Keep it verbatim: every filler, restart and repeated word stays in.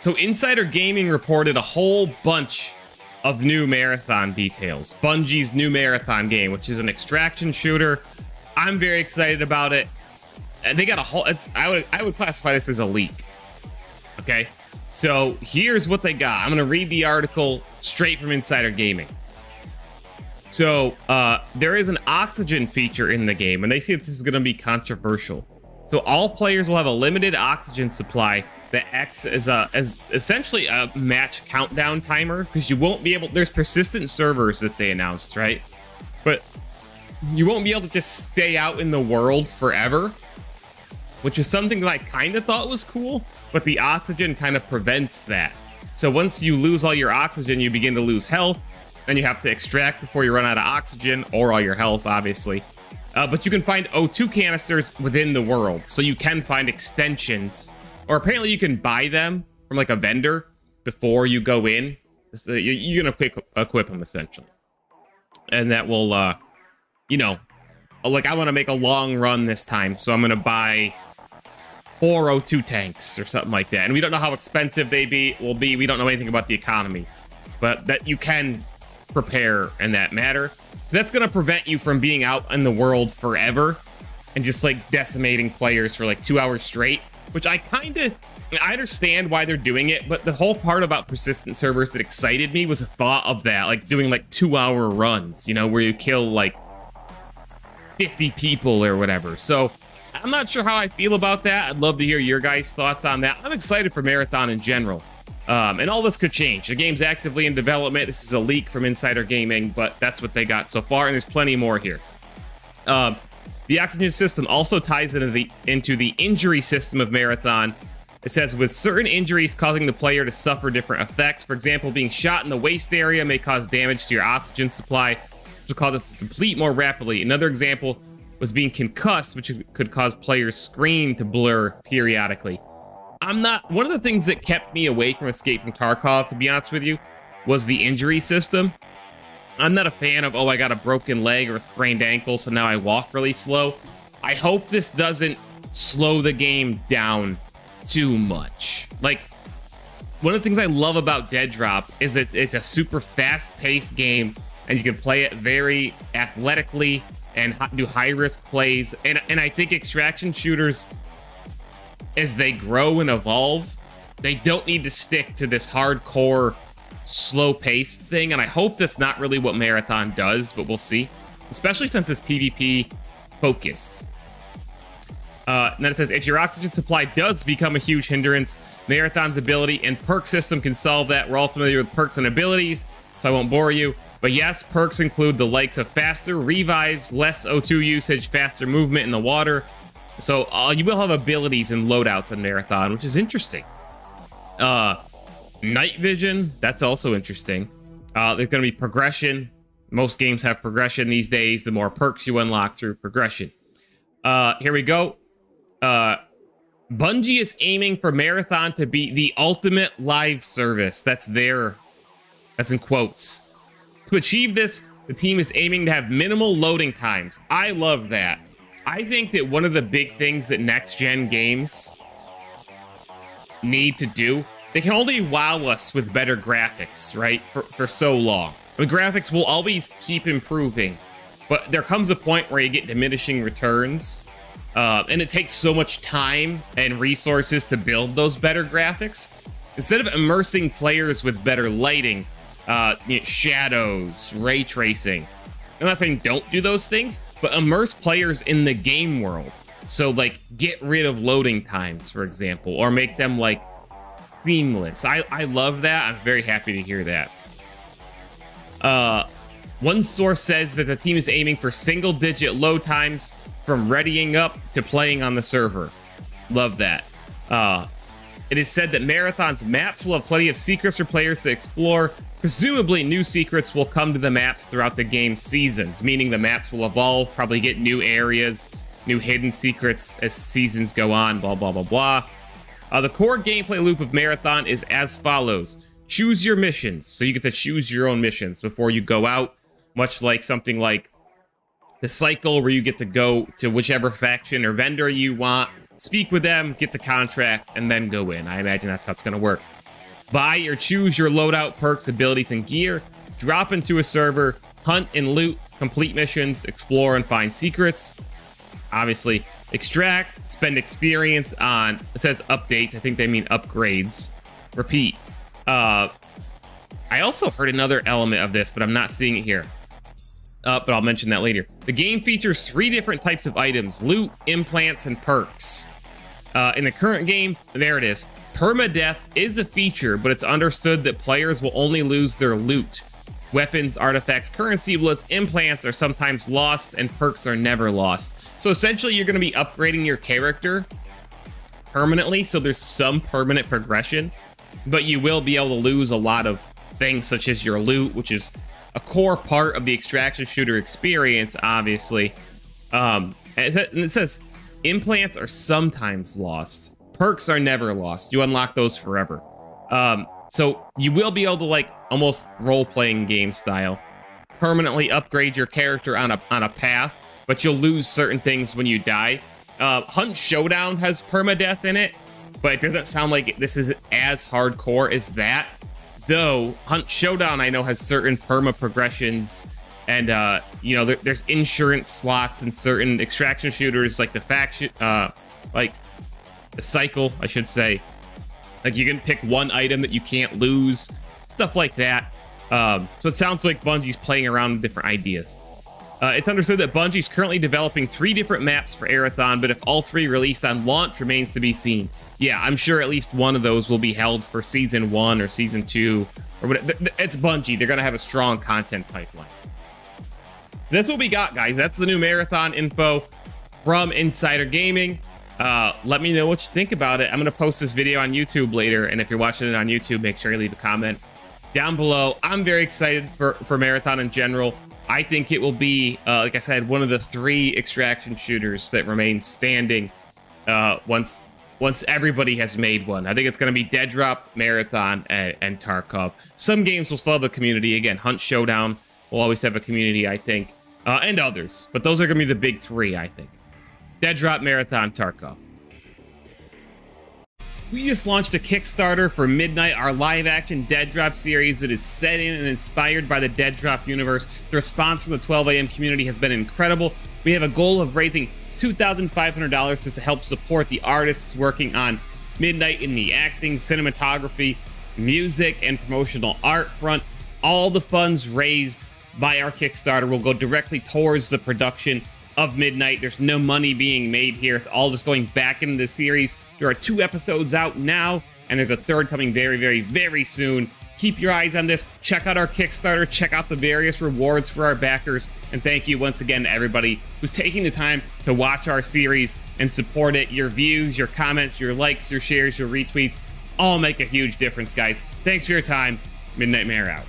So Insider Gaming reported a whole bunch of new Marathon details. Bungie's new Marathon game, which is an extraction shooter. I'm very excited about it. And they got a whole, it's, I would I would classify this as a leak. Okay, so here's what they got. I'm gonna read the article straight from Insider Gaming. So uh, there is an oxygen feature in the game, and they say this is gonna be controversial. So all players will have a limited oxygen supply that acts as a as essentially a match countdown timer, because you won't be able, there's persistent servers that they announced, right? But you won't be able to just stay out in the world forever, which is something that I kind of thought was cool, but the oxygen kind of prevents that. So once you lose all your oxygen, you begin to lose health, and you have to extract before you run out of oxygen, or all your health, obviously. Uh, but you can find O two canisters within the world, so you can find extensions, or apparently you can buy them from like a vendor before you go in. So you're, you're gonna equip, equip them essentially, and that will, uh, you know, like I want to make a long run this time, so I'm gonna buy four O two tanks or something like that, and we don't know how expensive they be will be. We don't know anything about the economy, but that you can prepare in that matter. So that's gonna prevent you from being out in the world forever and just like decimating players for like two hours straight, which I kind of I understand why they're doing it, but the whole part about persistent servers that excited me was the thought of that, like doing like two hour runs, you know, where you kill like fifty people or whatever. So I'm not sure how I feel about that. I'd love to hear your guys' thoughts on that. I'm excited for Marathon in general. Um, and all this could change. The game's actively in development. This is a leak from Insider Gaming, but that's what they got so far, and there's plenty more here. Um, the oxygen system also ties into the, into the injury system of Marathon. It says, with certain injuries causing the player to suffer different effects. For example, being shot in the waist area may cause damage to your oxygen supply, which will cause it to deplete more rapidly. Another example was being concussed, which could cause players' screen to blur periodically. I'm not, one of the things that kept me away from Escape from Tarkov, to be honest with you, was the injury system. I'm not a fan of, oh, I got a broken leg or a sprained ankle, so now I walk really slow. I hope this doesn't slow the game down too much. Like, one of the things I love about Dead Drop is that it's a super fast-paced game, and you can play it very athletically and do high-risk plays. And, and I think extraction shooters, as they grow and evolve, they don't need to stick to this hardcore, slow-paced thing. And I hope that's not really what Marathon does, but we'll see. Especially since it's PvP-focused. Uh, and then it says, if your oxygen supply does become a huge hindrance, Marathon's ability and perk system can solve that. We're all familiar with perks and abilities, so I won't bore you. But yes, perks include the likes of faster revives, less O two usage, faster movement in the water. So uh, you will have abilities and loadouts in Marathon, which is interesting. Uh, night vision, that's also interesting. Uh, there's going to be progression. Most games have progression these days. The more perks you unlock through progression. Uh, here we go. Uh, Bungie is aiming for Marathon to be the ultimate live service. That's their, that's in quotes. To achieve this, the team is aiming to have minimal loading times. I love that. I think that one of the big things that next-gen games need to do, they can only wow us with better graphics, right, for, for so long. The graphics will always keep improving, but there comes a point where you get diminishing returns, uh, and it takes so much time and resources to build those better graphics. Instead of immersing players with better lighting, uh, you know, shadows, ray tracing, I'm not saying don't do those things, but immerse players in the game world. So like get rid of loading times, for example, or make them like seamless. I, I love that. I'm very happy to hear that. Uh, one source says that the team is aiming for single digit load times from readying up to playing on the server. Love that. Uh, it is said that Marathon's maps will have plenty of secrets for players to explore. Presumably, new secrets will come to the maps throughout the game's seasons, meaning the maps will evolve, probably get new areas, new hidden secrets as seasons go on, blah, blah, blah, blah. Uh, the core gameplay loop of Marathon is as follows. Choose your missions, so you get to choose your own missions before you go out, much like something like the cycle where you get to go to whichever faction or vendor you want, speak with them, get the contract, and then go in. I imagine that's how it's going to work. Buy or choose your loadout, perks, abilities, and gear. Drop into a server, hunt and loot, complete missions, explore and find secrets. Obviously, extract, spend experience on, it says updates, I think they mean upgrades. Repeat. Uh, I also heard another element of this, but I'm not seeing it here. Uh, but I'll mention that later. The game features three different types of items: loot, implants, and perks. Uh, in the current game, there it is. Permadeath is a feature, but it's understood that players will only lose their loot, weapons, artifacts, currency, plus implants are sometimes lost, and perks are never lost. So essentially, you're going to be upgrading your character permanently, so there's some permanent progression, but you will be able to lose a lot of things, such as your loot, which is a core part of the extraction shooter experience, obviously. Um, and it says implants are sometimes lost. Perks are never lost. You unlock those forever. Um, so you will be able to, like, almost role-playing game style, permanently upgrade your character on a, on a path, but you'll lose certain things when you die. Uh, Hunt Showdown has permadeath in it, but it doesn't sound like this is as hardcore as that. Though Hunt Showdown, I know, has certain perma progressions, and uh, you know, there, there's insurance slots in certain extraction shooters, like the faction, uh, like the cycle, I should say. Like you can pick one item that you can't lose, stuff like that. Um, so it sounds like Bungie's playing around with different ideas. Uh, it's understood that Bungie's currently developing three different maps for Marathon, but if all three released on launch remains to be seen. Yeah, I'm sure at least one of those will be held for season one or season two or whatever. It's Bungie. They're going to have a strong content pipeline. So that's what we got, guys. That's the new Marathon info from Insider Gaming. Uh, let me know what you think about it. I'm going to post this video on YouTube later, and if you're watching it on YouTube, make sure you leave a comment down below. I'm very excited for, for Marathon in general. I think it will be, uh, like I said, one of the three extraction shooters that remain standing uh, once once everybody has made one. I think it's going to be Dead Drop, Marathon, and, and Tarkov. Some games will still have a community. Again, Hunt Showdown will always have a community, I think, uh, and others. But those are going to be the big three, I think. Dead Drop, Marathon, Tarkov. We just launched a Kickstarter for Midnight, our live-action Dead Drop series that is set in and inspired by the Dead Drop universe. The response from the twelve A M community has been incredible. We have a goal of raising two thousand five hundred dollars to help support the artists working on Midnight in the acting, cinematography, music, and promotional art front. All the funds raised by our Kickstarter will go directly towards the production of Midnight. There's no money being made here. It's all just going back into the series. There are two episodes out now, and there's a third coming very, very, very soon. Keep your eyes on this. Check out our Kickstarter. Check out the various rewards for our backers. And thank you once again to everybody who's taking the time to watch our series and support it. Your views, your comments, your likes, your shares, your retweets all make a huge difference, guys. Thanks for your time. Midnight Mare out.